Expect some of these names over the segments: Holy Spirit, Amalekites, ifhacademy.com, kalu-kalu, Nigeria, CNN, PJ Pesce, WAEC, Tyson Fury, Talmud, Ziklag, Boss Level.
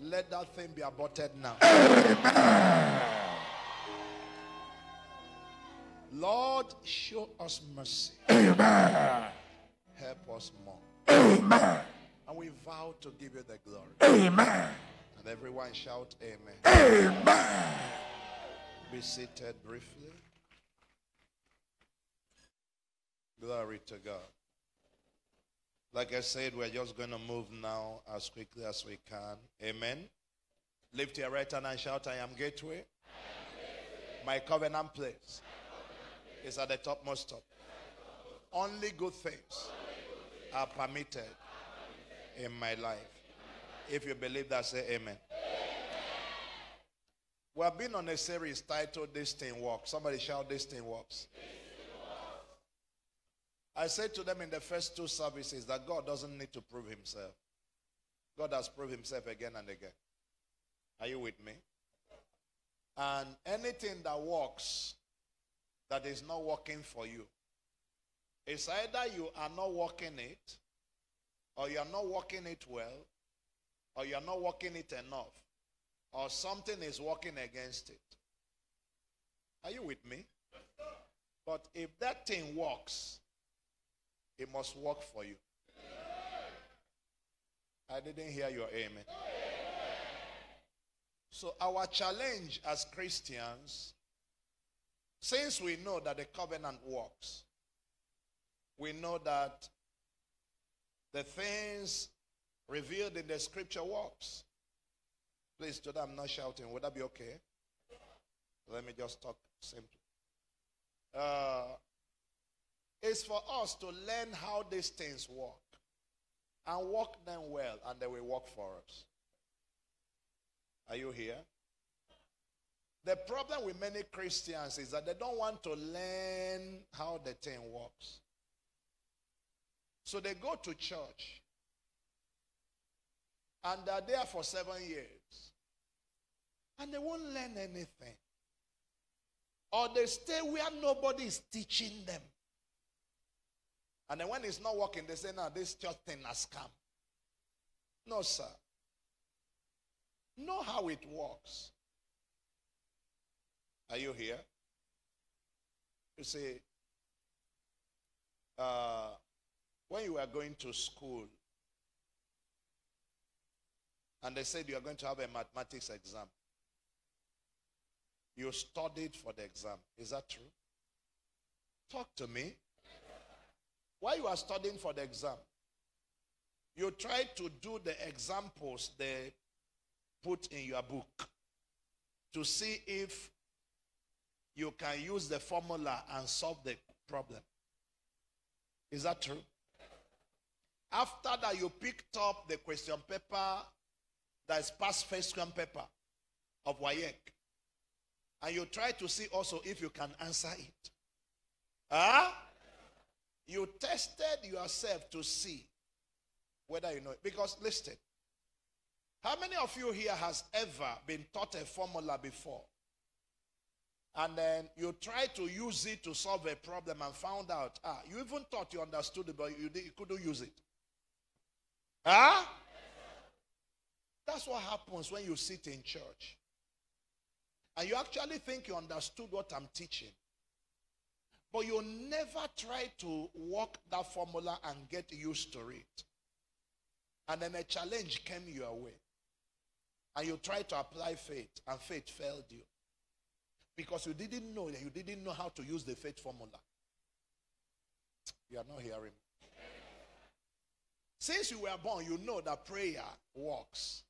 Let that thing be aborted now. Amen. Lord, show us mercy. Amen. Help us more. Amen. And we vow to give you the glory. Amen. And everyone shout amen. Amen. Be seated briefly. Glory to God. Like I said, we're just going to move now as quickly as we can. Amen. Lift your right hand and shout, I am gateway. My covenant place is at the topmost top. Only good things are permitted in my life. If you believe that, say amen. We have been on a series titled, This Thing Works. Somebody shout, This Thing Works. I said to them in the first two services that God doesn't need to prove himself. God has proved himself again and again. Are you with me? And anything that works that is not working for you, it's either you are not working it, or you are not working it well, or you are not working it enough, or something is working against it. Are you with me? But if that thing works, it must work for you. I didn't hear your amen. So our challenge as Christians, since we know that the covenant works, we know that the things revealed in the scripture works. Please, today I'm not shouting. Would that be okay? Let me just talk simply. It's for us to learn how these things work and work them well, and they will work for us. Are you here? The problem with many Christians is that they don't want to learn how the thing works. So they go to church and they're there for 7 years and they won't learn anything. Or they stay where nobody is teaching them. And then when it's not working, they say, no, this church thing has come. No, sir. Know how it works. Are you here? You see, when you were going to school, and they said you are going to have a mathematics exam, you studied for the exam. Is that true? Talk to me. While you are studying for the exam, you try to do the examples they put in your book to see if you can use the formula and solve the problem. Is that true? After that, you picked up the question paper that is past question paper of WAEC, and you try to see also if you can answer it. Huh? You tested yourself to see whether you know it. Because listen, how many of you here has ever been taught a formula before? And then you try to use it to solve a problem and found out, you even thought you understood it, but you couldn't use it. Huh? That's what happens when you sit in church. And you actually think you understood what I'm teaching. But you never try to work that formula and get used to it. And then a challenge came your way. And you tried to apply faith, and faith failed you. Because you didn't know that you didn't know how to use the faith formula. You are not hearing. Since you were born, you know that prayer works.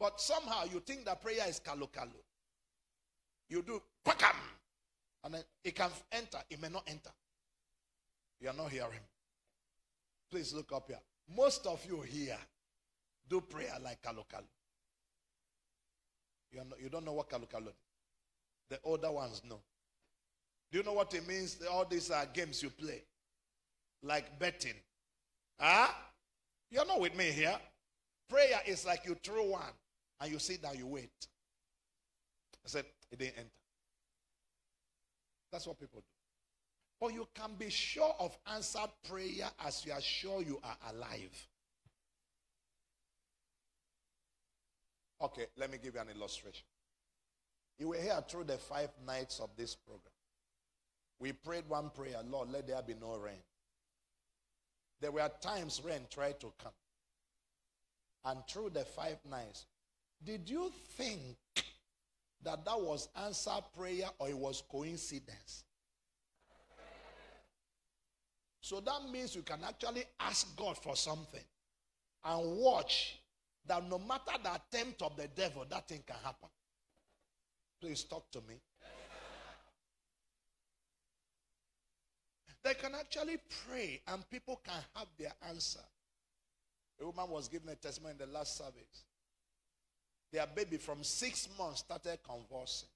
But somehow you think that prayer is kalu-kalu. You do pakam. And then it can enter, it may not enter. You are not hearing. Please look up here. Most of you here do prayer like kalu-kalu. You don't know what kalu-kalu is. The older ones know. Do you know what it means? All these are games you play. Like betting. Huh? You're not with me here. Prayer is like you throw one and you sit down, you wait. I said, it didn't enter. That's what people do. But you can be sure of answered prayer as you are sure you are alive. Okay, let me give you an illustration. You were here through the 5 nights of this program. We prayed one prayer, Lord, let there be no rain. There were times rain tried to come. And through the 5 nights, did you think that that was answered prayer or it was coincidence? So that means you can actually ask God for something and watch that no matter the attempt of the devil, that thing can happen. Please talk to me. They can actually pray and people can have their answer. A woman was given a testimony in the last service. Their baby from 6 months started convulsing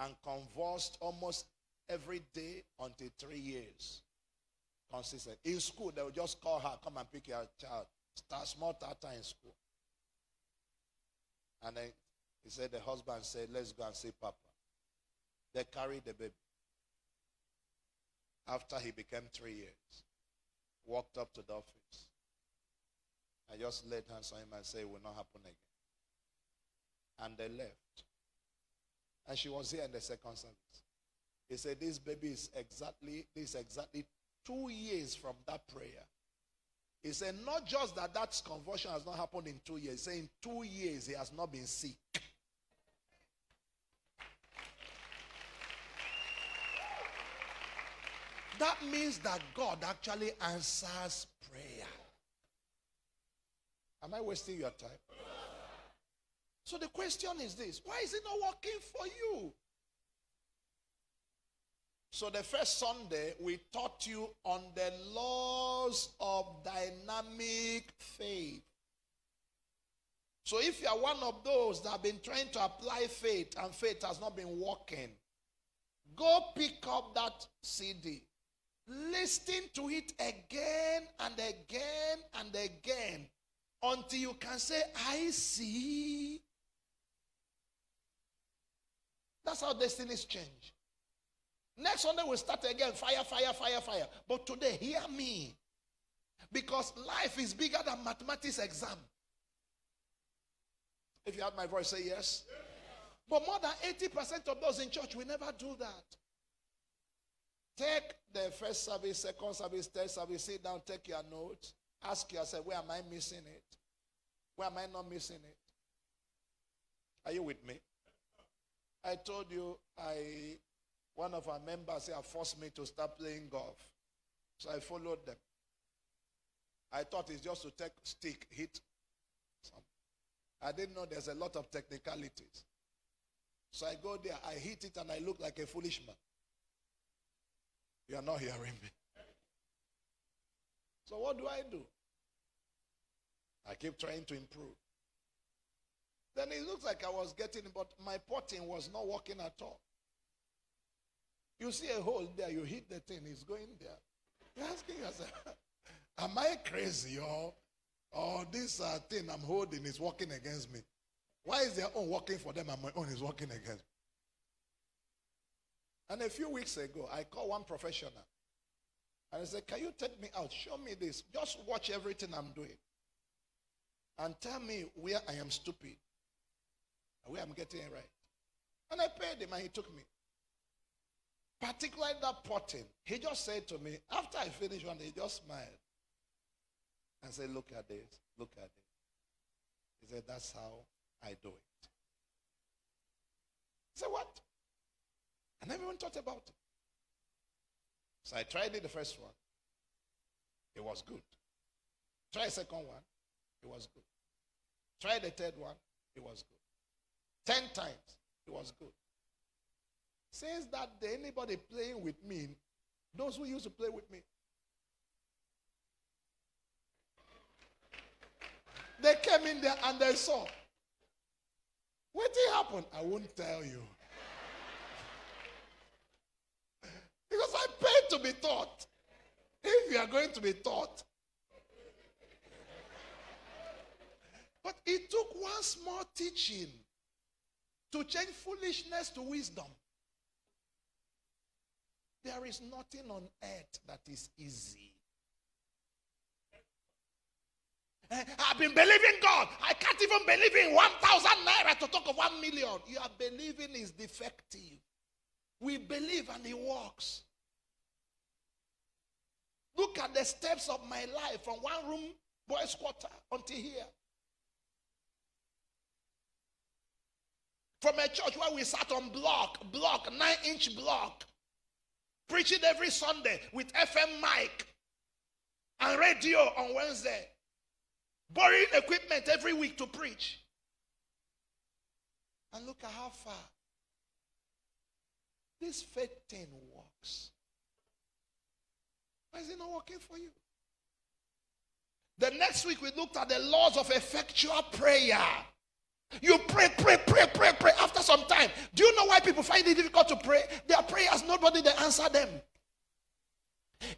and convulsed almost every day until 3 years. Consistent. In school, they would just call her, come and pick your child. Start small tata in school. And then he said, the husband said, let's go and see Papa. They carried the baby. After he became 3 years, walked up to the office. I just laid hands on him and said, it will not happen again. And they left. And she was here in the second service. He said, this baby is exactly 2 years from that prayer. He said, not just that conversion has not happened in 2 years. He said, in 2 years, he has not been sick. That means that God actually answers prayer. Am I wasting your time? So the question is this, why is it not working for you? So the first Sunday, we taught you on the laws of dynamic faith. So if you are one of those that have been trying to apply faith and faith has not been working, go pick up that CD. Listen to it again and again and again until you can say, I see. That's how destinies change. Next Sunday we'll start again. Fire, fire, fire, fire. But today, hear me. Because life is bigger than mathematics exam. If you heard my voice, say yes. Yes. But more than 80% of those in church will never do that. Take the first service, second service, third service. Sit down, take your notes. Ask yourself, where am I missing it? Where am I not missing it? Are you with me? I told you, one of our members here forced me to start playing golf. So I followed them. I thought it's just to take stick, hit something. I didn't know there's a lot of technicalities. So I go there, I hit it, and I look like a foolish man. You are not hearing me. So what do? I keep trying to improve. Then it looks like I was getting, but my potting was not working at all. You see a hole there, you hit the thing, it's going there. You're asking yourself, am I crazy or this thing I'm holding is working against me? Why is their own working for them and my own is working against me? And a few weeks ago, I called one professional. And I said, can you take me out? Show me this. Just watch everything I'm doing. And tell me where I am stupid. And where I'm getting it right. And I paid him and he took me. Particularly that potting, he just said to me, after I finished one, he just smiled and said, look at this, look at this. He said, that's how I do it. I said, what? I never even thought about it. So I tried it the first one. It was good. Try the second one. It was good. Try the third one. It was good. 10 times. It was good. Since that day, anybody playing with me, those who used to play with me, they came in there and they saw. What did happen? I won't tell you. Because I paid to be taught. If you are going to be taught. But it took one small teaching to change foolishness to wisdom. There is nothing on earth that is easy. I've been believing God. I can't even believing 1,000 naira to talk of 1,000,000. Your believing is defective. We believe and it works. Look at the steps of my life from one room, boys' quarter, until here. From a church where we sat on block, 9-inch block, preaching every Sunday with FM mic and radio on Wednesday, borrowing equipment every week to preach. And look at how far this faith thing works. Why is it not working for you? The next week we looked at the laws of effectual prayer. You pray. After some time, do you know why people find it difficult to pray? Their prayers, nobody they answer them.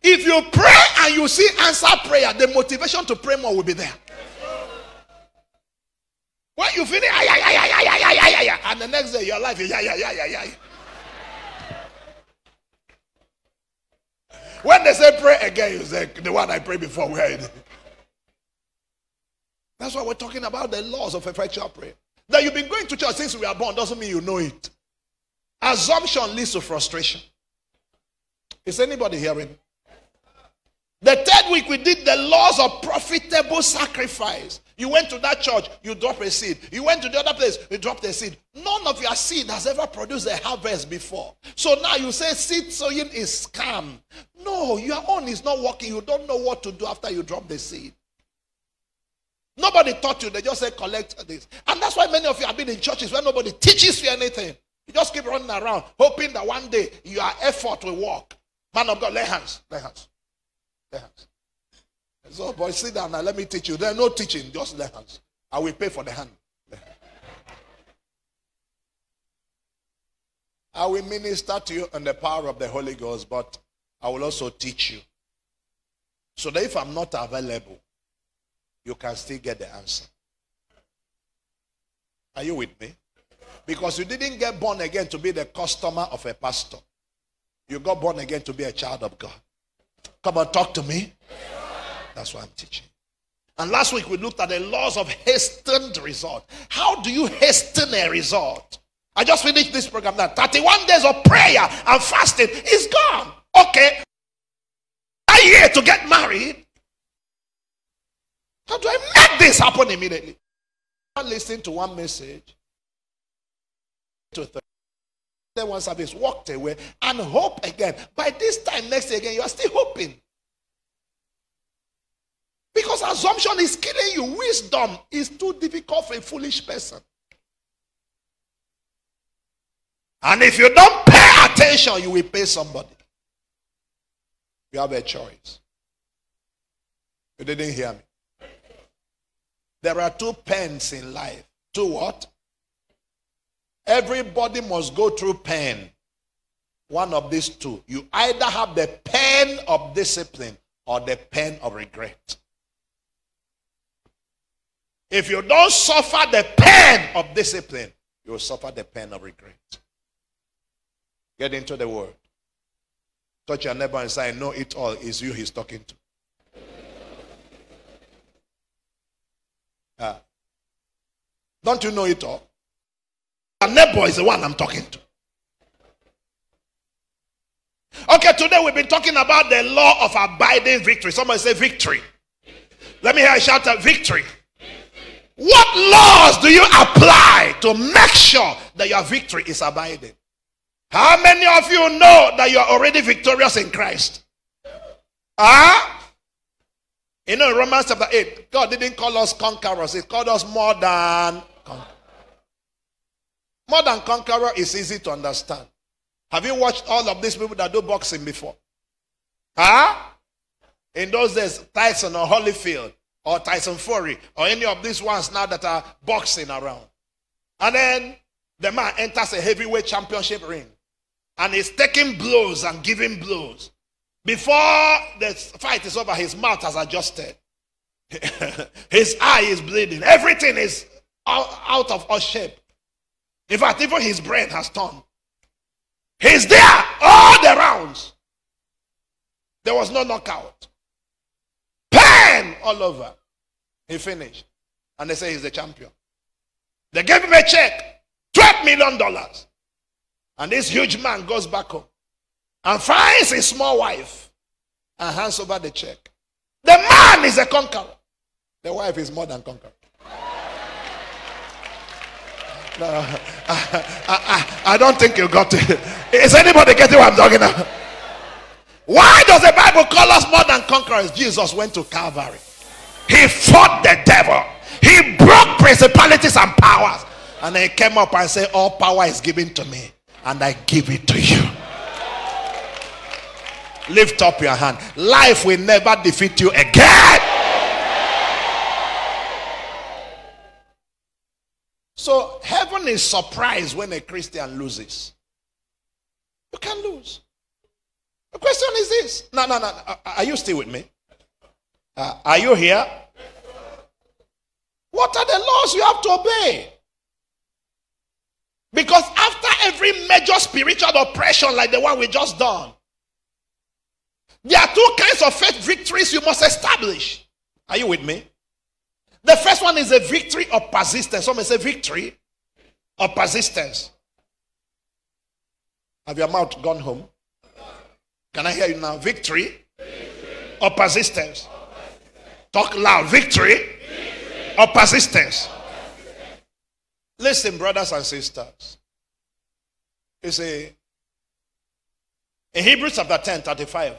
If you pray and you see answered prayer, the motivation to pray more will be there. When you finish, and the next day your life is When they say pray again, you say the one I prayed before. Where is it? That's why we're talking about the laws of effectual prayer. That you've been going to church since we are born doesn't mean you know it. Assumption leads to frustration. Is anybody hearing? The third week we did the laws of profitable sacrifice. You went to that church, you dropped a seed. You went to the other place, you dropped a seed. None of your seed has ever produced a harvest before. So now you say seed sowing is scam. No, your own is not working. You don't know what to do after you drop the seed. Nobody taught you. They just say collect this. And that's why many of you have been in churches where nobody teaches you anything. You just keep running around hoping that one day your effort will work. Man of God, lay hands. So boy, sit down now. Let me teach you. There's no teaching. Just lay hands. I will pay for the hand. I will minister to you in the power of the Holy Ghost, but I will also teach you. So that if I'm not available, you can still get the answer. Are you with me? Because you didn't get born again to be the customer of a pastor. You got born again to be a child of God. Come on, talk to me. That's what I'm teaching. And last week we looked at the laws of hastened result. How do you hasten a result? I just finished this program now. 31 days of prayer and fasting is gone. Okay. I'm here to get married. How do I make this happen immediately? I'm not listening to one message, to 30, then one service, walked away, and hope again. By this time next year again, you are still hoping. Because assumption is killing you. Wisdom is too difficult for a foolish person. And if you don't pay attention, you will pay somebody. You have a choice. You didn't hear me. There are two pains in life. Two what? Everybody must go through pain. One of these two. You either have the pain of discipline or the pain of regret. If you don't suffer the pain of discipline, you will suffer the pain of regret. Get into the word. Touch your neighbor and say, "Know it all is you he's talking to." Don't you know it all? Your neighbor is the one I'm talking to. Okay, today we've been talking about the law of abiding victory. Somebody say victory. Let me hear a shout out, victory. What laws do you apply to make sure that your victory is abiding? How many of you know that you're already victorious in Christ? You know, in Romans chapter 8, God didn't call us conquerors. He called us more than conquerors. More than conqueror is easy to understand. Have you watched all of these people that do boxing before? In those days, Tyson or Holyfield or Tyson Fury or any of these ones now that are boxing around. And then the man enters a heavyweight championship ring and is taking blows and giving blows. Before the fight is over, his mouth has adjusted. His eye is bleeding. Everything is out of all shape. In fact, even his brain has turned. He's there all the rounds. There was no knockout. Pain all over. He finished. And they say he's the champion. They gave him a check, $12 million. And this huge man goes back home and finds his small wife and hands over the check. The man is a conqueror. The wife is more than conqueror. No, I don't think you got it. Is anybody getting what I'm talking about? Why does the Bible call us more than conquerors? Jesus went to Calvary. He fought the devil. He broke principalities and powers. And then he came up and said, all power is given to me, and I give it to you. Lift up your hand. Life will never defeat you again. So heaven is surprised when a Christian loses. You can lose. The question is this. No. Are you still with me? Are you here? What are the laws you have to obey? Because after every major spiritual oppression like the one we just done, there are two kinds of faith victories you must establish. Are you with me? The first one is a victory of persistence. Some may say victory of persistence. Have your mouth gone home? Can I hear you now? Victory, or persistence. Talk loud. Victory, or persistence. Listen, brothers and sisters. You see, in Hebrews chapter 10, 35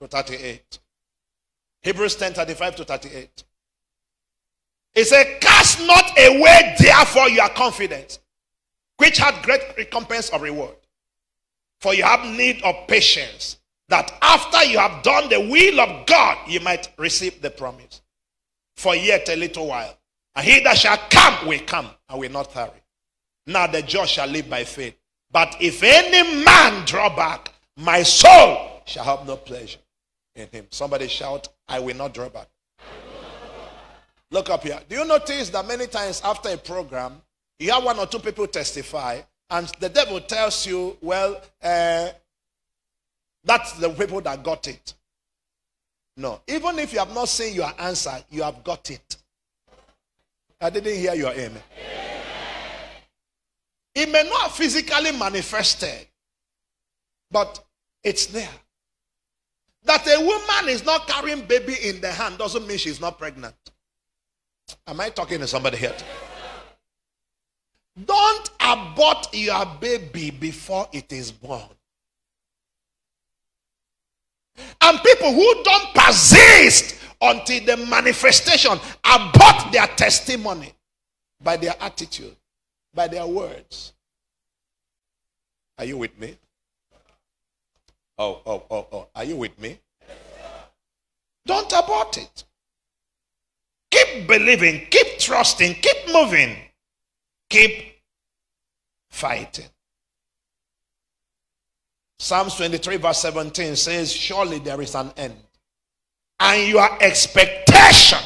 to 38. Hebrews 10, 35 to 38. It said, cast not away therefore your confidence, which hath great recompense of reward. For you have need of patience, that after you have done the will of God, you might receive the promise. For yet a little while, and he that shall come, and will not tarry. Now the just shall live by faith. But if any man draw back, my soul shall have no pleasure in him. Somebody shout, I will not draw back. Look up here. Do you notice that many times after a program, you have one or two people testify, and the devil tells you, well, that's the people that got it. No. Even if you have not seen your answer, you have got it. I didn't hear your amen. It may not physically manifested, but it's there. That a woman is not carrying baby in the hand doesn't mean she's not pregnant. Am I talking to somebody here? Don't abort your baby before it is born. And people who don't persist until the manifestation abort their testimony by their attitude, by their words. Are you with me? Oh. Are you with me? Don't abort it. Keep believing, keep trusting, keep moving, keep fighting. Psalms 23 verse 17 says, surely there is an end, and your expectation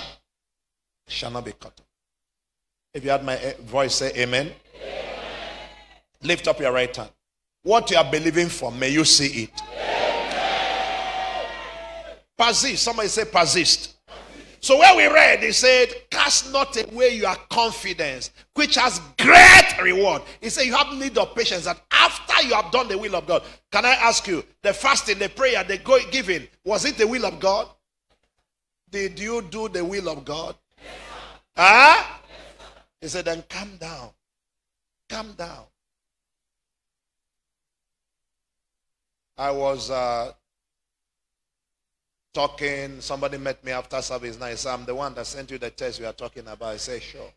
shall not be cut off. If you had my voice, say amen. Amen. Lift up your right hand. What you are believing for, may you see it. Amen. Persist. Somebody say persist. So where we read, he said, cast not away your confidence, which has great reward. He said, you have need of patience, that after you have done the will of God. Can I ask you, the fasting, the prayer, the giving, was it the will of God? Did you do the will of God? Yes, sir. Huh? Yes, sir. He said, then calm down. Calm down. I was... talking, somebody met me after service. Now he said, I'm the one that sent you the text we are talking about. I say, sure.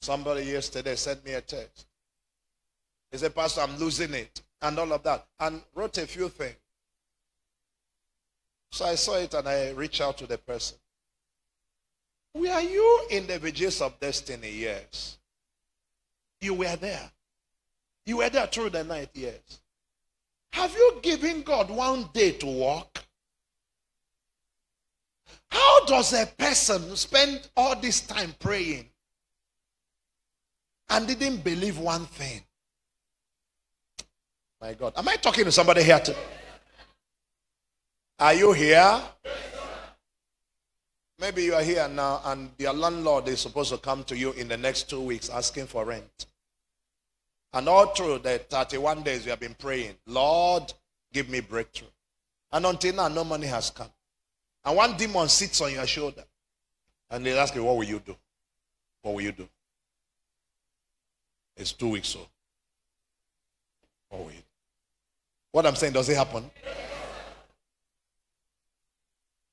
Somebody yesterday sent me a text. He said, Pastor, I'm losing it, and all of that, and wrote a few things. So I saw it and I reached out to the person. Were you in the vigils of destiny? Yes. You were there. You were there through the night? Yes. Have you given God one day to walk? How does a person spend all this time praying and didn't believe one thing? My God, am I talking to somebody here today? Are you here? Maybe you are here now and your landlord is supposed to come to you in the next 2 weeks asking for rent. And all through the 31 days you have been praying, Lord, give me breakthrough. And until now, no money has come. And one demon sits on your shoulder. And they ask you, what will you do? What will you do? It's 2 weeks old. What will you do? What I'm saying, does it happen?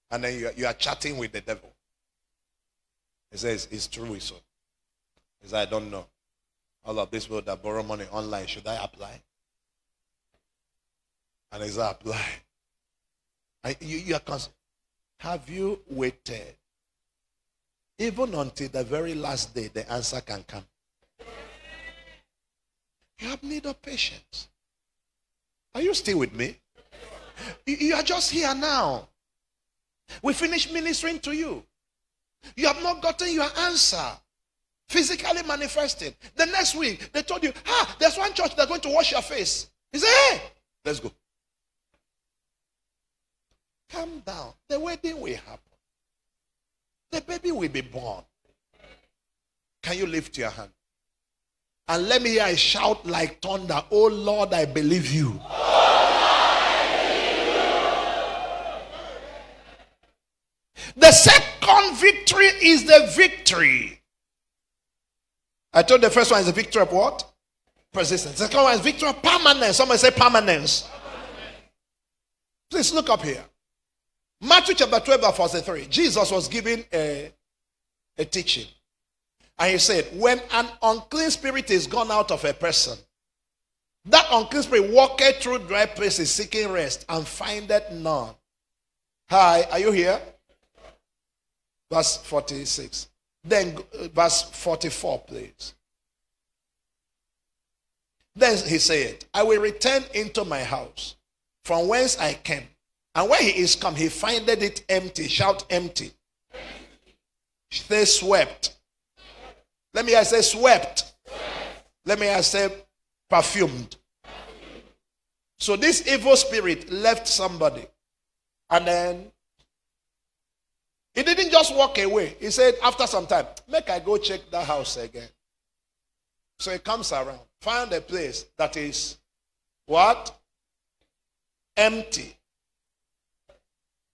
And then you are chatting with the devil. He says, it's 2 weeks old. He says, I don't know. All of these people that borrow money online, should I apply? And he says, apply. And you are constant. Have you waited? Even until the very last day, the answer can come. You have need of patience. Are you still with me? You are just here now. We finished ministering to you. You have not gotten your answer. Physically manifested. The next week, they told you, there's one church that's going to wash your face. You say, hey, let's go. Calm down. The wedding will happen. The baby will be born. Can you lift your hand? And let me hear a shout like thunder. Oh Lord, I believe you. Oh Lord, I believe you. The second victory is the victory. I told the first one is the victory of what? Persistence. The second one is victory of permanence. Somebody say permanence. Please look up here. Matthew chapter 12, verse 3. Jesus was giving a teaching. And he said, when an unclean spirit is gone out of a person, that unclean spirit walketh through dry places seeking rest and findeth none. Hi, are you here? Verse 46. Then verse 44, please. Then he said, I will return into my house from whence I came. And when he is come, he findeth it empty. Shout empty. They swept. Let me I say swept. Let me I say perfumed. So this evil spirit left somebody. And then he didn't just walk away. He said, after some time, make I go check that house again. So he comes around, find a place that is what? Empty.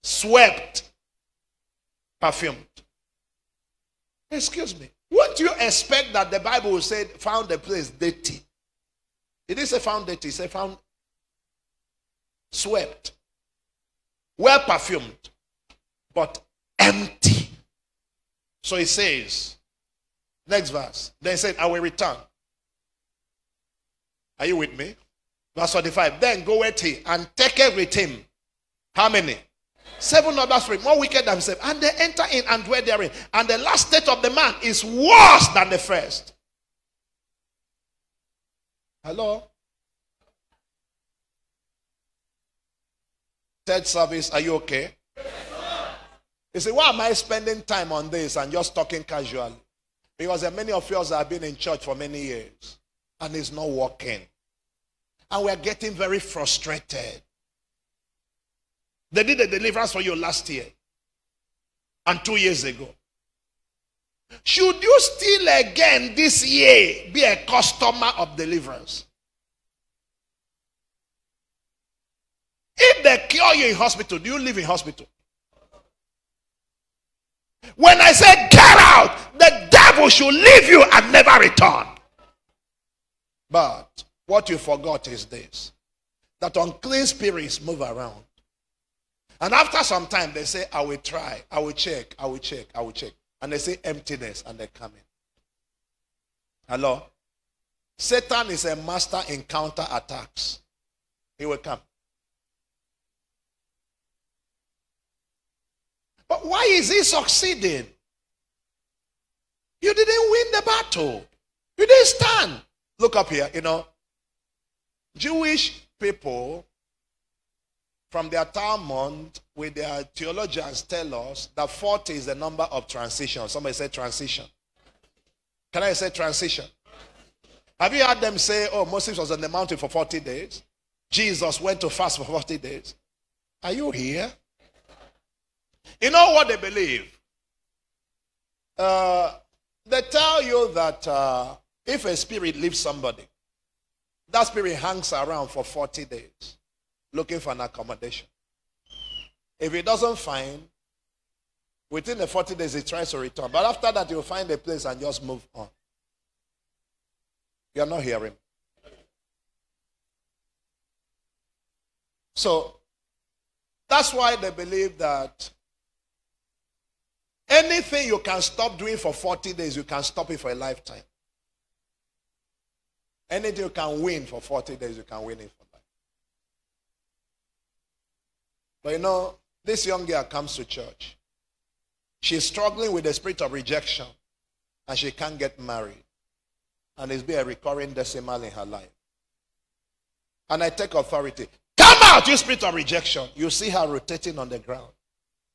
Swept. Perfumed. Excuse me. Wouldn't you expect that the Bible will say found a place dirty? It didn't say found dirty, it said found swept. Well perfumed, but empty. So it says, next verse. Then it said, I will return. Are you with me? Verse 45. Then goeth he and taketh with him. How many? 7 other spirits, more wicked than himself, and they enter in and dwell therein. And the last state of the man is worse than the first. Hello? Third service, are you okay? Yes, sir. You say, why am I spending time on this and just talking casually? Because there are many of us that have been in church for many years and it's not working. And we are getting very frustrated. They did a deliverance for you last year and 2 years ago. Should you still again this year be a customer of deliverance? If they cure you in hospital, do you live in hospital? When I say get out, the devil should leave you and never return. But what you forgot is this, that unclean spirits move around. And after some time, they say, I will try, I will check, I will check, I will check. And they say emptiness, and they come in. Hello? Satan is a master in counter attacks. He will come. But why is he succeeding? You didn't win the battle. You didn't stand. Look up here, you know. Jewish people, from their Talmud, with their theologians, tell us that 40 is the number of transition. Somebody say transition. Can I say transition? Have you heard them say, oh, Moses was on the mountain for 40 days. Jesus went to fast for 40 days. Are you here? You know what they believe? They tell you that if a spirit leaves somebody, that spirit hangs around for 40 days looking for an accommodation. If he doesn't find, within the 40 days he tries to return. But after that he'll find a place and just move on. You're not hearing. So, that's why they believe that anything you can stop doing for 40 days, you can stop it for a lifetime. Anything you can win for 40 days, you can win it for life. But you know, this young girl comes to church. She's struggling with the spirit of rejection, and she can't get married. And it's been a recurring decimal in her life. And I take authority. Come out, you spirit of rejection. You see her rotating on the ground.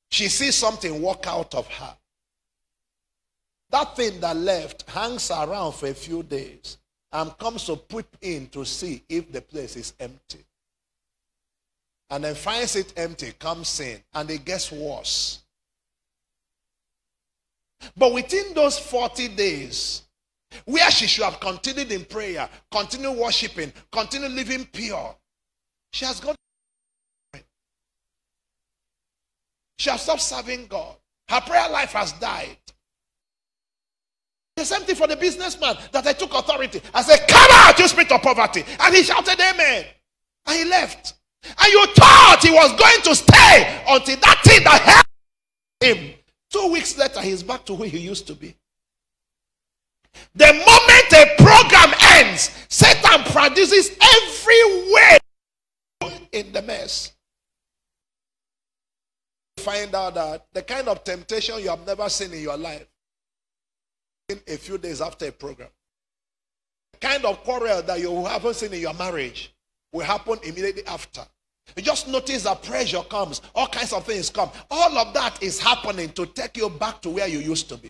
She sees something walk out of her. That thing that left hangs around for a few days and comes to peep in to see if the place is empty. And then finds it empty, comes in, and it gets worse. But within those 40 days, where she should have continued in prayer, continued worshiping, continued living pure, she has gone. She has stopped serving God. Her prayer life has died. The same thing for the businessman that I took authority. I said, come out, you spirit of poverty. And he shouted, amen. And he left. And you thought he was going to stay until that thing that helped him. 2 weeks later, he's back to where he used to be. The moment a program ends, Satan produces every way in the mess. Find out that the kind of temptation you have never seen in your life in a few days after a program, the kind of quarrel that you haven't seen in your marriage will happen immediately after. You just notice that pressure comes, all kinds of things come. All of that is happening to take you back to where you used to be.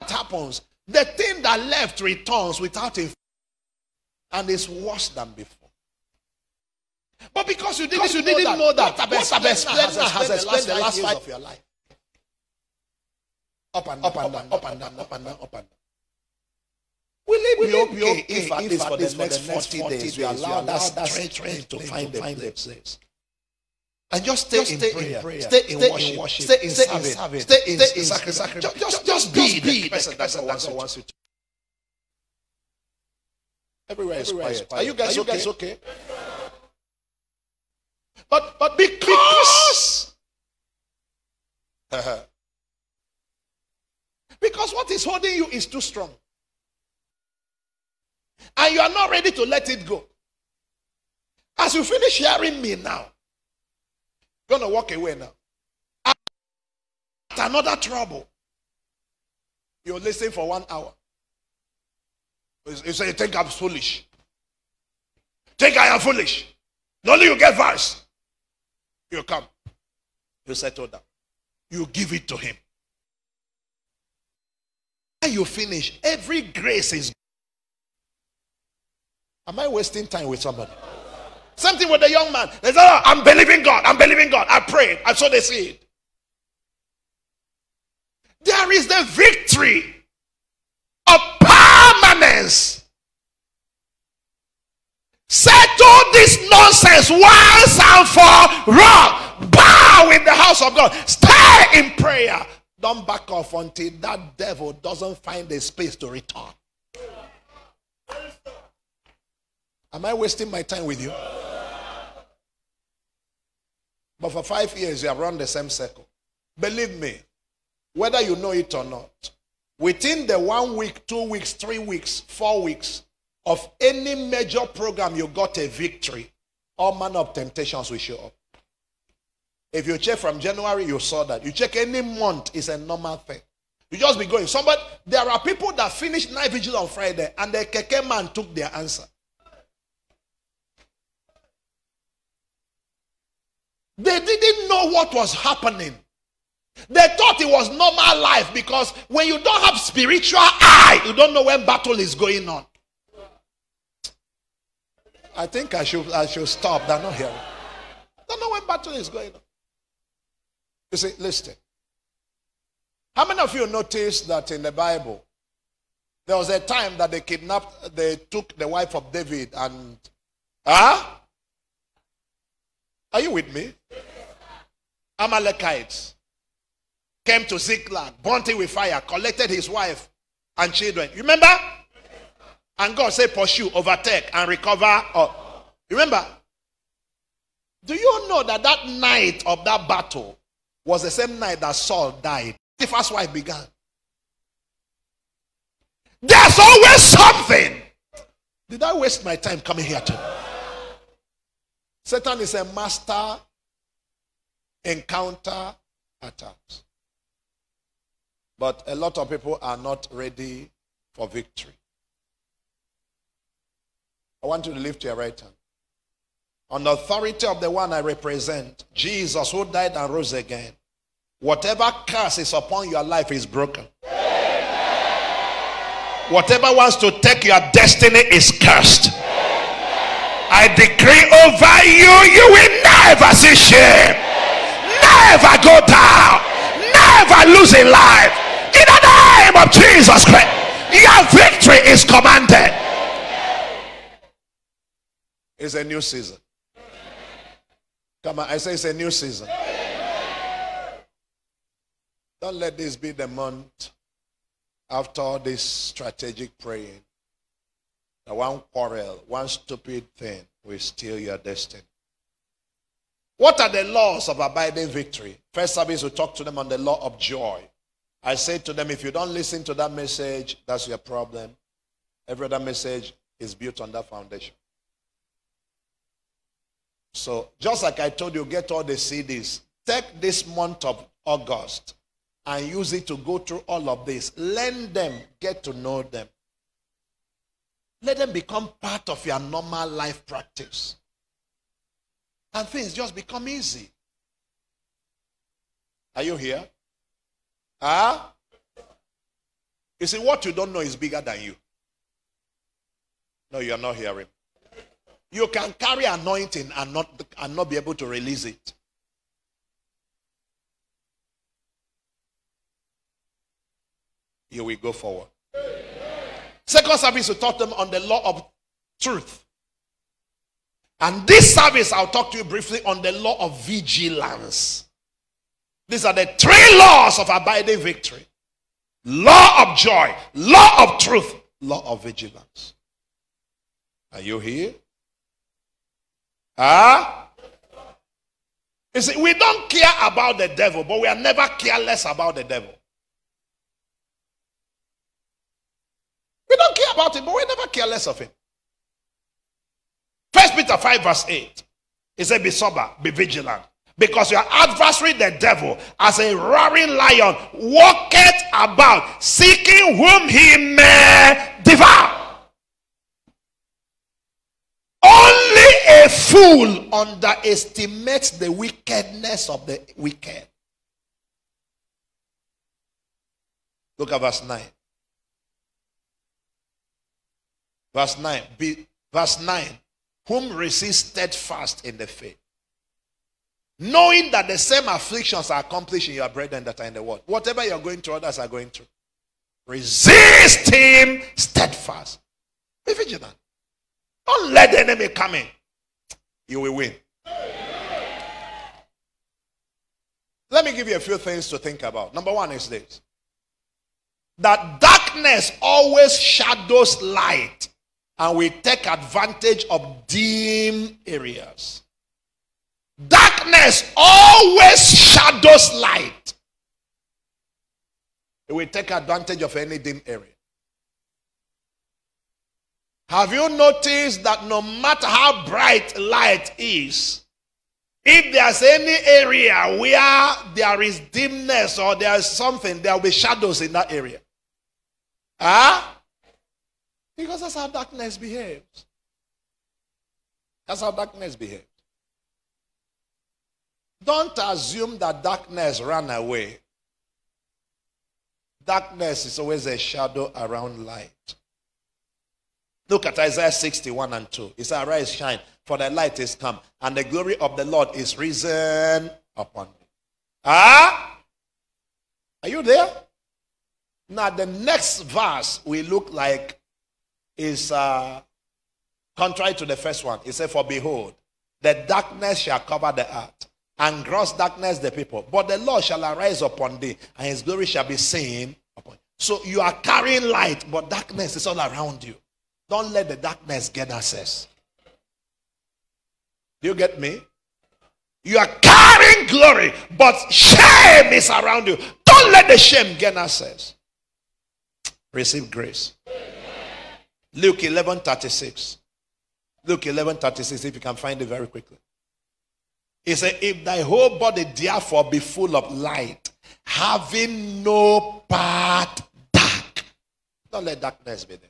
That happens. The thing that left returns without it, and it's worse than before. But because you didn't, know that, what I've explained the last 5 years of your life. Up and down, up and down, up and down, up and down. Will it be okay if at least for the next 40 days we allow that strength to find the place? And just stay in prayer, stay in worship, stay in service, stay in sacrifice. Just be the person that God wants you to. Everywhere is quiet. Are you guys okay? But because what is holding you is too strong. And you are not ready to let it go. As you finish hearing me now, you're going to walk away now. At another trouble, you'll listen for 1 hour. You say, you think I'm foolish. Think I am foolish. Not only you get verse. You come. You settle down. You give it to him. And you finish. Every grace is. Am I wasting time with somebody? Same thing with the young man. They say, oh, I'm believing God. I'm believing God. I prayed. And so they see it. There is the victory of permanence. Settle this nonsense once and for all. Bow in the house of God. Stay in prayer. Don't back off until that devil doesn't find a space to return. Am I wasting my time with you? But for 5 years, you have run the same circle. Believe me, whether you know it or not, within the 1 week, 2 weeks, 3 weeks, 4 weeks, of any major program you got a victory, all manner of temptations will show up. If you check from January, you saw that. You check any month, it's a normal thing. You just be going. Somebody, there are people that finished night vigil on Friday and the keke man took their answer. They didn't know what was happening. They thought it was normal life because when you don't have spiritual eye, you don't know when battle is going on. I think I should stop. They're not hearing. Don't know when battle is going on. You see, listen. How many of you noticed that in the Bible, there was a time that they took the wife of David and, are you with me? Amalekites came to Ziklag, burnt him with fire, collected his wife and children. You remember? And God said, pursue, overtake, and recover all. You remember? Do you know that that night of that battle was the same night that Saul died? The first wife began. There's always something. Did I waste my time coming here today? Satan is a master in counter attacks. But a lot of people are not ready for victory. I want you to lift your right hand. On the authority of the one I represent, Jesus, who died and rose again, whatever curse is upon your life is broken. Whatever wants to take your destiny is cursed. I decree over you, you will never see shame, never go down, never lose in life. In the name of Jesus Christ, your victory is commanded. It's a new season. Come on, I say it's a new season. Don't let this be the month after this strategic praying that one quarrel, one stupid thing will steal your destiny. What are the laws of abiding victory? First service, we talk to them on the law of joy. I say to them, if you don't listen to that message, that's your problem. Every other message is built on that foundation. So, just like I told you, get all the CDs. Take this month of August and use it to go through all of this. Learn them. Get to know them. Let them become part of your normal life practice. And things just become easy. Are you here? You see, what you don't know is bigger than you. No, you are not hearing. You can carry anointing and not be able to release it. You will go forward. Amen. Second service, we taught them on the law of truth. And this service, I'll talk to you briefly on the law of vigilance. These are the three laws of abiding victory. Law of joy, law of truth, law of vigilance. Are you here? You see, we don't care about the devil, but we are never careless about the devil. We don't care about him, but we never care less of him. 1 Peter 5 verse 8. He said, be sober, be vigilant. Because your adversary, the devil, as a roaring lion, walketh about, seeking whom he may devour. Only a fool underestimates the wickedness of the wicked. Look at verse 9. Verse 9, whom resist steadfast in the faith, knowing that the same afflictions are accomplished in your brethren that are in the world. Whatever you're going through, others are going through. Resist him steadfast. Be vigilant. Don't let the enemy come in. You will win. Let me give you a few things to think about. Number one is this: that darkness always shadows light. And we take advantage of dim areas. Darkness always shadows light. We take advantage of any dim area. Have you noticed that no matter how bright light is, if there's any area where there is dimness or there is something, there will be shadows in that area? Because that's how darkness behaves. That's how darkness behaves. Don't assume that darkness ran away. Darkness is always a shadow around light. Look at Isaiah 61 and 2. It says, arise, shine, for the light is come, and the glory of the Lord is risen upon thee. Are you there? Now the next verse we look like is contrary to the first one. It says, for behold, the darkness shall cover the earth, and gross darkness the people. But the Lord shall arise upon thee, and his glory shall be seen upon you. So you are carrying light, but darkness is all around you. Don't let the darkness get access. Do you get me? You are carrying glory, but shame is around you. Don't let the shame get access. Receive grace. Luke 11:36. Luke 11:36, if you can find it very quickly. He said, if thy whole body therefore be full of light, having no part dark. Don't let darkness be there.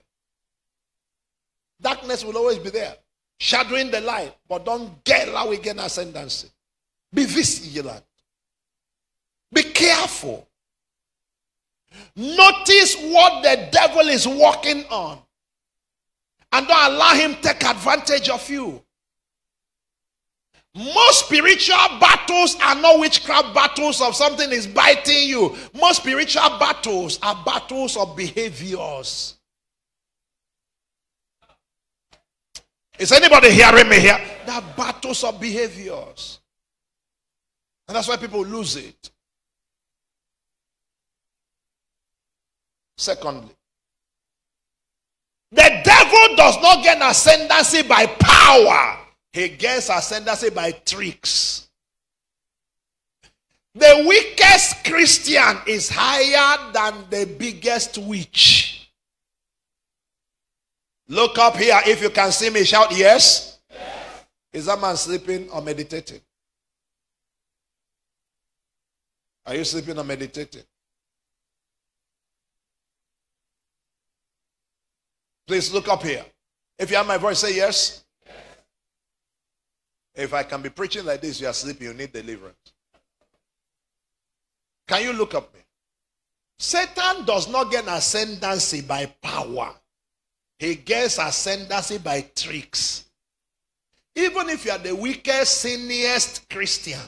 Darkness will always be there, shadowing the light, but don't get how we get ascendancy. Be vigilant. Be careful. Notice what the devil is working on, and don't allow him to take advantage of you. Most spiritual battles are not witchcraft battles of something is biting you. Most spiritual battles are battles of behaviors. Is anybody hearing me here? There are battles of behaviors. And that's why people lose it. Secondly, the devil does not gain ascendancy by power. He gets ascendancy by tricks. The weakest Christian is higher than the biggest witch. Look up here if you can see me. Shout yes. Yes. Is that man sleeping or meditating? Are you sleeping or meditating? Please look up here. If you have my voice, say yes. If I can be preaching like this, you are sleeping, you need deliverance. Can you look at me? Satan does not get ascendancy by power. He gets ascendancy by tricks. Even if you are the weakest, siniest Christian,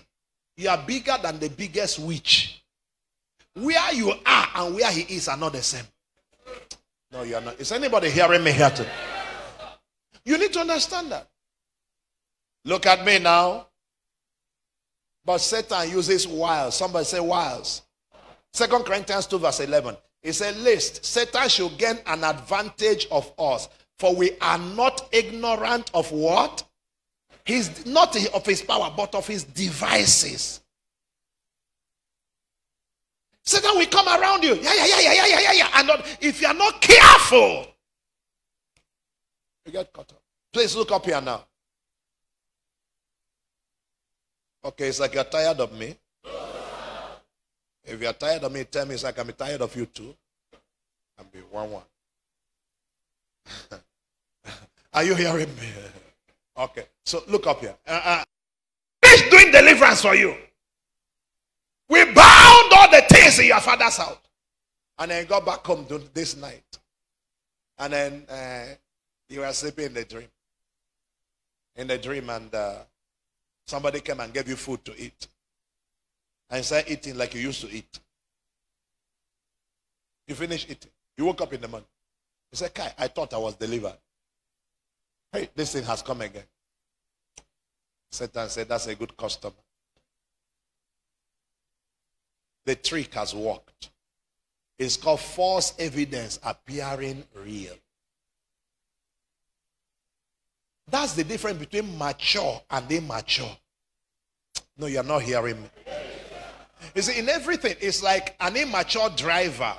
you are bigger than the biggest witch. Where you are and where he is are not the same. No, you are not. Is anybody hearing me here today? You need to understand that. Look at me now. But Satan uses wiles. Somebody say wiles. 2 Corinthians 2:11. He said, lest Satan should gain an advantage of us, for we are not ignorant of what? He's not of his power, but of his devices. Satan will come around you. Yeah. And if you are not careful, you get caught up. Please look up here now. Okay, it's like you're tired of me. If you're tired of me, tell me. It's like I'm tired of you too. I'll be one. Are you hearing me? Okay, so look up here. He's doing deliverance for you. We bound all the things in your father's house. And then you got back home this night. And then you were sleeping in the dream. And somebody came and gave you food to eat. And you started eating like you used to eat. You finish eating. You woke up in the morning. You said, Kai, I thought I was delivered. Hey, this thing has come again. Satan said, that's a good customer. The trick has worked. It's called false evidence appearing real. That's the difference between mature and immature. No, you're not hearing me. You see, in everything, it's like an immature driver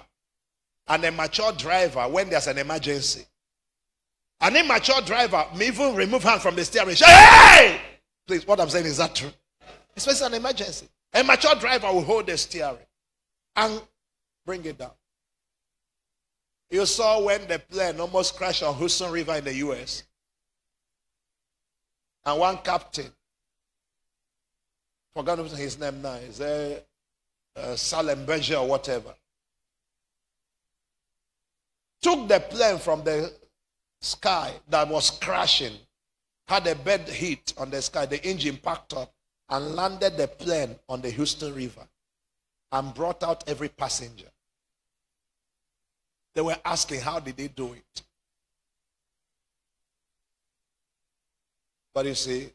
and a mature driver when there's an emergency. An immature driver may even remove hand from the steering. Hey! Please, what I'm saying, is that true? Especially an emergency. A mature driver will hold the steering and bring it down. You saw when the plane almost crashed on Hudson River in the U.S., and one captain, forgot his name now, is there Salem Berger or whatever, took the plane from the sky that was crashing, had a bad hit on the sky, the engine packed up, and landed the plane on the Houston River. and brought out every passenger. They were asking, how did they do it? But you see,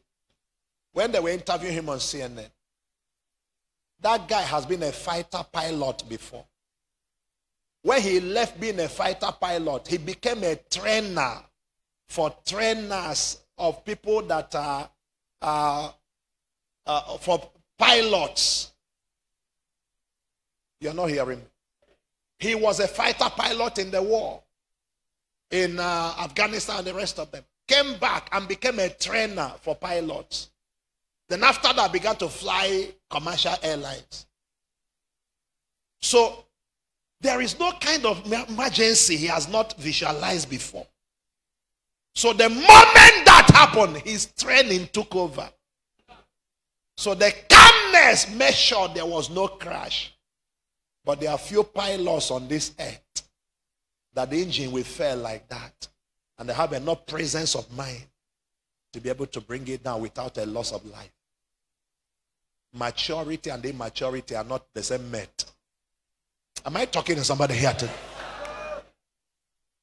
when they were interviewing him on CNN, that guy has been a fighter pilot before. When he left being a fighter pilot, he became a trainer for trainers of people that are for pilots. You're not hearing me. He was a fighter pilot in the war in Afghanistan and the rest of them. Came back and became a trainer for pilots. Then after that, began to fly commercial airlines. So there is no kind of emergency he has not visualized before. So the moment that happened, his training took over. So the calmness made sure there was no crash. But there are few pilots on this earth that the engine will fail like that. And they have enough presence of mind to be able to bring it down without a loss of life. Maturity and immaturity are not the same met. Am I talking to somebody here today?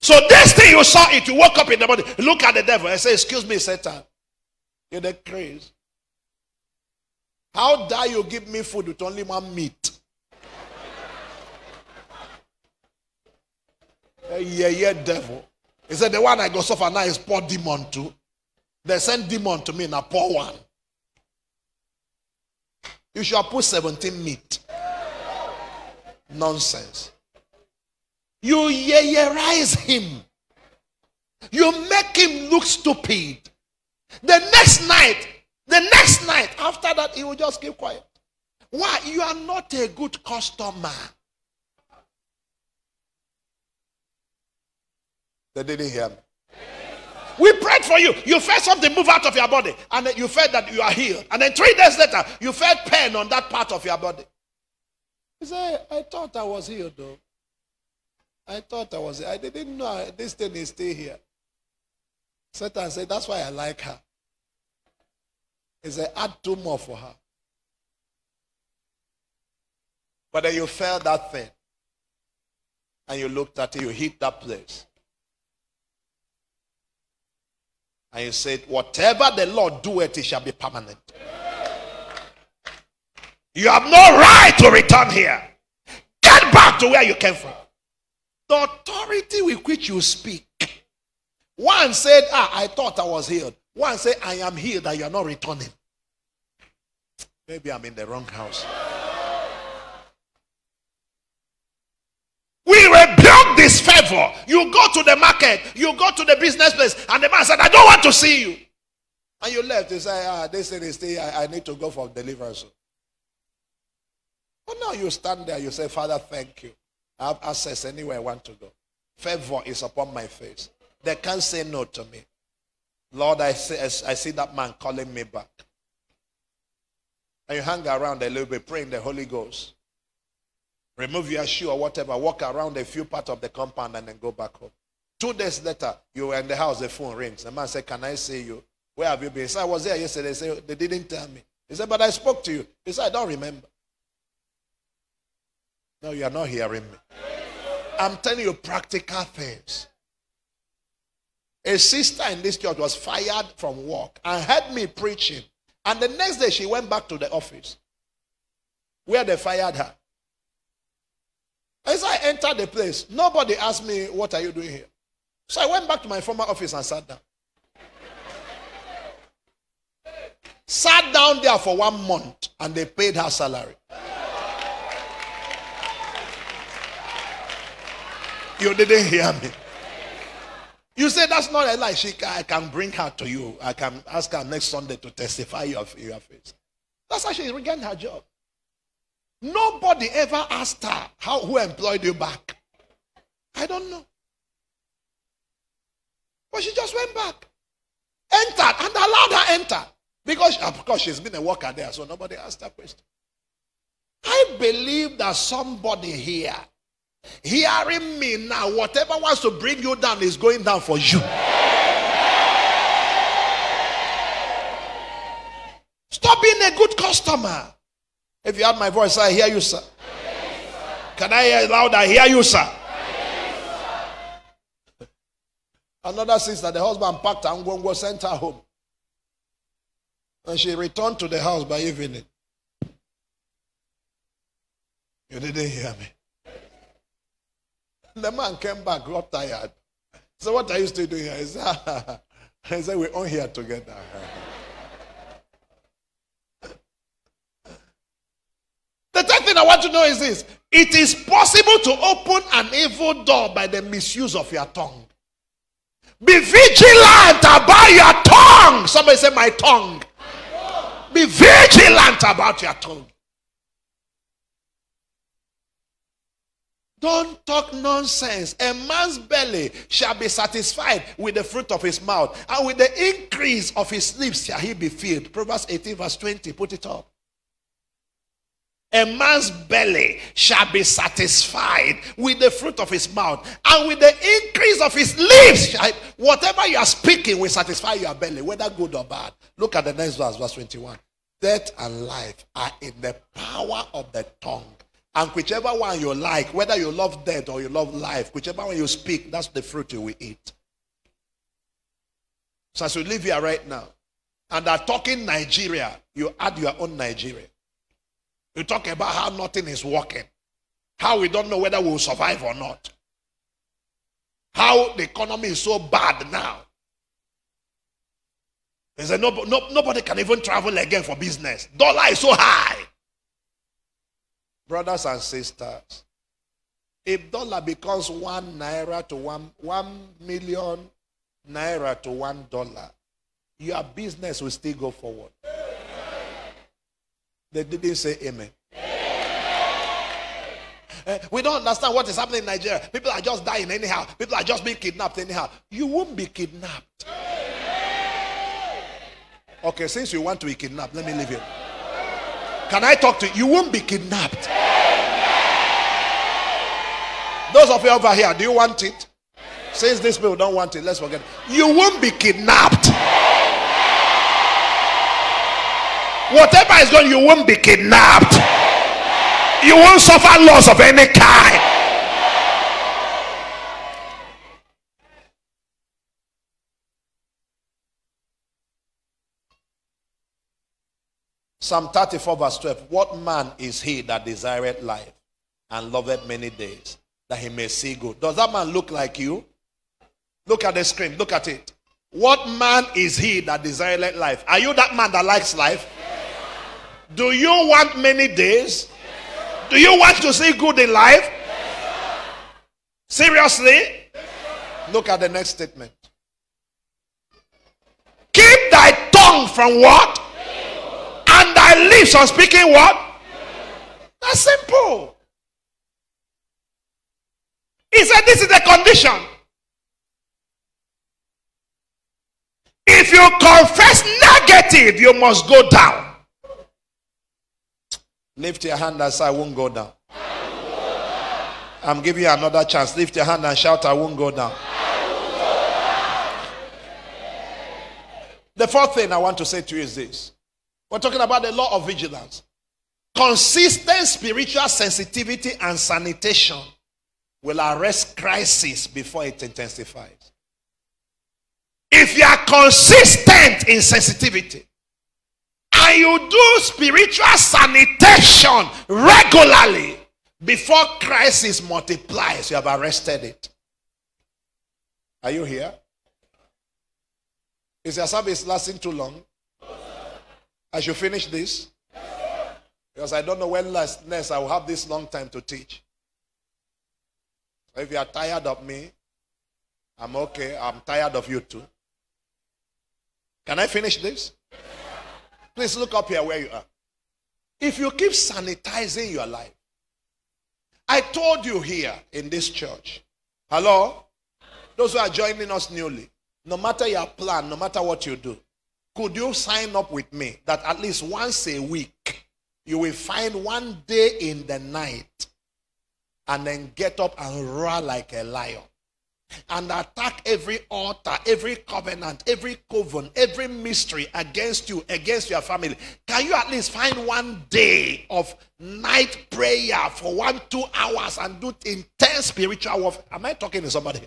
So this thing you saw it, you woke up in the morning, look at the devil and say, excuse me, Satan. You're the craze. How dare you give me food with only one meat? Yeah, yeah, devil. He said, the one I go suffer now is poor demon too. They send demon to me in a poor one. You should put 17 meat. Nonsense. You yeyerize him. You make him look stupid. The next night, after that, he will just keep quiet. Why? You are not a good customer. They didn't hear me. We prayed for you. You felt something move out of your body. And then you felt that you are healed. And then 3 days later, you felt pain on that part of your body. He said, I thought I was healed though. I thought I was healed. I didn't know this thing is still here. Satan said, that's why I like her. He said, add 2 more for her. But then you felt that thing. And you looked at it. You hit that place. And you said, whatever the Lord doeth, it shall be permanent. You have no right to return here. Get back to where you came from. The authority with which you speak. One said, I thought I was healed. One said, I am healed and you are not returning. Maybe I'm in the wrong house. We rebuke this favor. You go to the market, you go to the business place, and the man said, I don't want to see you. And you left. You say, this thing is still, I need to go for deliverance. But now you stand there, you say, Father, thank you. I have access anywhere I want to go. Favor is upon my face. They can't say no to me. Lord, I see that man calling me back. And you hang around a little bit, praying the Holy Ghost. Remove your shoe or whatever. Walk around a few parts of the compound and then go back home. 2 days later, you were in the house, the phone rings. The man said, can I see you? Where have you been? He said, I was there yesterday. He said, they didn't tell me. He said, but I spoke to you. He said, I don't remember. No, you are not hearing me. I'm telling you practical things. A sister in this church was fired from work and heard me preaching. And the next day she went back to the office where they fired her. As I entered the place, nobody asked me, what are you doing here? So I went back to my former office and sat down. Sat down there for 1 month and they paid her salary. You didn't hear me. You say that's not a lie. I can bring her to you. I can ask her next Sunday to testify of your face. That's how she regained her job. Nobody ever asked her who employed you back. I don't know. But she just went back. Entered and allowed her enter. Because of course she's been a worker there, so nobody asked her question. I believe that somebody here hearing me now, whatever wants to bring you down is going down for you. Stop being a good customer. If you have my voice, I hear you, sir. Can I hear loud? I hear you, sir. Another sister, the husband packed her and sent her home. And she returned to the house by evening. You didn't hear me. And the man came back, got tired. So what are you still doing here? He said, we're all here together. The third thing I want to know is this. It is possible to open an evil door by the misuse of your tongue. Be vigilant about your tongue. Somebody say, my tongue. Be vigilant about your tongue. Don't talk nonsense. A man's belly shall be satisfied with the fruit of his mouth, and with the increase of his lips shall he be filled. Proverbs 18 verse 20. Put it up. A man's belly shall be satisfied with the fruit of his mouth, and with the increase of his lips, whatever you are speaking will satisfy your belly, whether good or bad. Look at the next verse, verse 21. Death and life are in the power of the tongue. And whichever one you like, whether you love death or you love life, whichever one you speak, that's the fruit you will eat. So as you live here right now, and are talking Nigeria, you add your own Nigeria. You talk about how nothing is working. How we don't know whether we will survive or not. How the economy is so bad now. They say nobody can even travel again for business. Dollar is so high. Brothers and sisters, if dollar becomes 1 naira to $1 million naira to $1, your business will still go forward. They didn't say amen. We don't understand what is happening in Nigeria. People are just dying anyhow. People are just being kidnapped anyhow. You won't be kidnapped. Okay, since you want to be kidnapped, let me leave you. Can I talk to you? You won't be kidnapped. Those of you over here, do you want it? Since these people don't want it, let's forget it. You won't be kidnapped. Whatever is going, you won't be kidnapped. You won't suffer loss of any kind. Psalm 34 verse 12. What man is he that desireth life and loveth many days, that he may see good? Does that man look like you? Look at the screen. Look at it. What man is he that desireth life? Are you that man that likes life? Do you want many days? Yes. Do you want to see good in life? Yes. Seriously? Yes. Look at the next statement. Keep thy tongue from what? Yes. And thy lips from speaking what? Yes. That's simple. He said this is the condition. If you confess negative, you must go down. Lift your hand and say, I won't go down. I'm giving you another chance. Lift your hand and shout, I won't go down. The fourth thing I want to say to you is this. We're talking about the law of vigilance. Consistent spiritual sensitivity and sanitation will arrest crisis before it intensifies. If you are consistent in sensitivity, and you do spiritual sanitation regularly, before crisis multiplies, you have arrested it. Are you here? Is your service lasting too long? I should finish this. Because I don't know when next I will have this long time to teach. So if you are tired of me, I'm okay. I'm tired of you too. Can I finish this? Please look up here where you are. If you keep sanitizing your life, I told you here in this church, hello, those who are joining us newly, no matter your plan, no matter what you do, could you sign up with me that at least once a week, you will find one day in the night and then get up and roar like a lion and attack every altar, every covenant, every coven, every mystery against you, against your family. Can you at least find one day of night prayer for 1-2 hours and do intense spiritual warfare? Am I talking to somebody?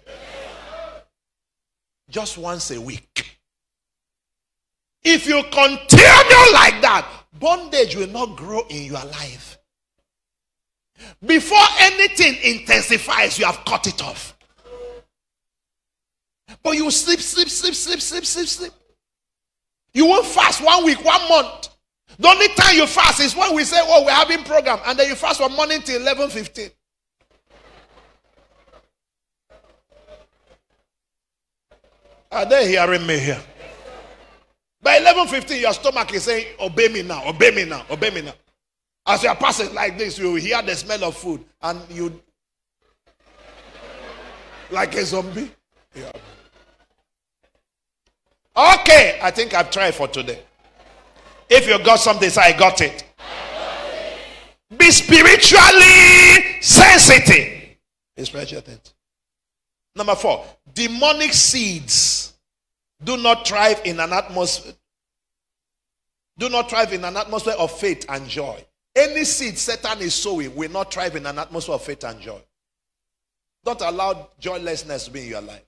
Just once a week. If you continue like that, bondage will not grow in your life. Before anything intensifies, you have cut it off. But you sleep. You won't fast 1 week, 1 month. The only time you fast is when we say, oh, we're having program. And then you fast from morning till 11:15. Are they hearing me here? By 11:15, your stomach is saying, obey me now, obey me now, obey me now. As you are passing like this, you will hear the smell of food. And you, like a zombie. Yeah. Okay, I think I've tried for today. If you got something, say, I got it. Be spiritually sensitive. Be spiritual things. Number 4, demonic seeds do not thrive in an atmosphere. Do not thrive in an atmosphere of faith and joy. Any seed Satan is sowing will not thrive in an atmosphere of faith and joy. Don't allow joylessness to be in your life.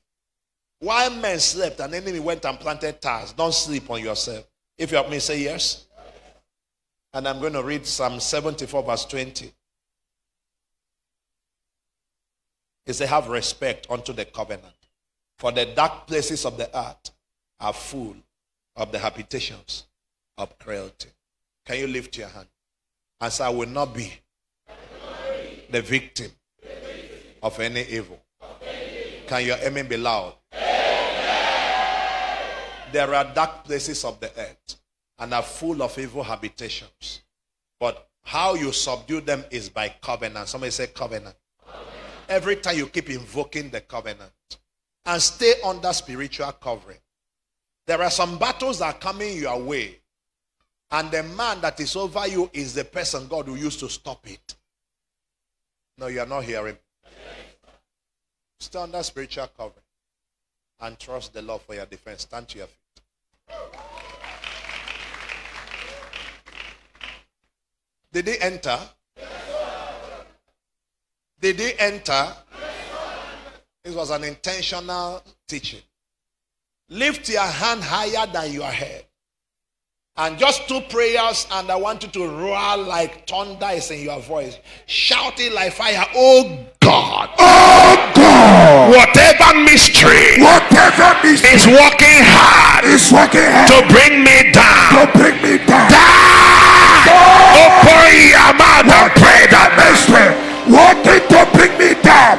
While men slept, an enemy went and planted tares. Don't sleep on yourself. If you help me, say yes. And I'm going to read Psalm 74 verse 20. It says, have respect unto the covenant, for the dark places of the earth are full of the habitations of cruelty. Can you lift your hand? And say, I will not be the victim of any evil. Can your amen be loud? There are dark places of the earth and are full of evil habitations. But how you subdue them is by covenant. Somebody say covenant. Covenant. Every time you keep invoking the covenant and stay under spiritual covering. There are some battles that are coming your way, and the man that is over you is the person God who used to stop it. No, you are not hearing. Stay under spiritual covering and trust the Lord for your defense. Stand to your feet. Did he enter? Yes, sir. Did he enter? Yes, sir. This was an intentional teaching. Lift your hand higher than your head. And just 2 prayers, and I want you to roar like thunder is in your voice. Shout it like fire. Oh God. Oh God. Whatever mystery. Whatever mystery is working hard. Is working hard to bring me down. To bring me down. Open your mouth and pray that mystery. Working to bring me down.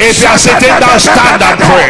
If you are sitting down, stand and pray.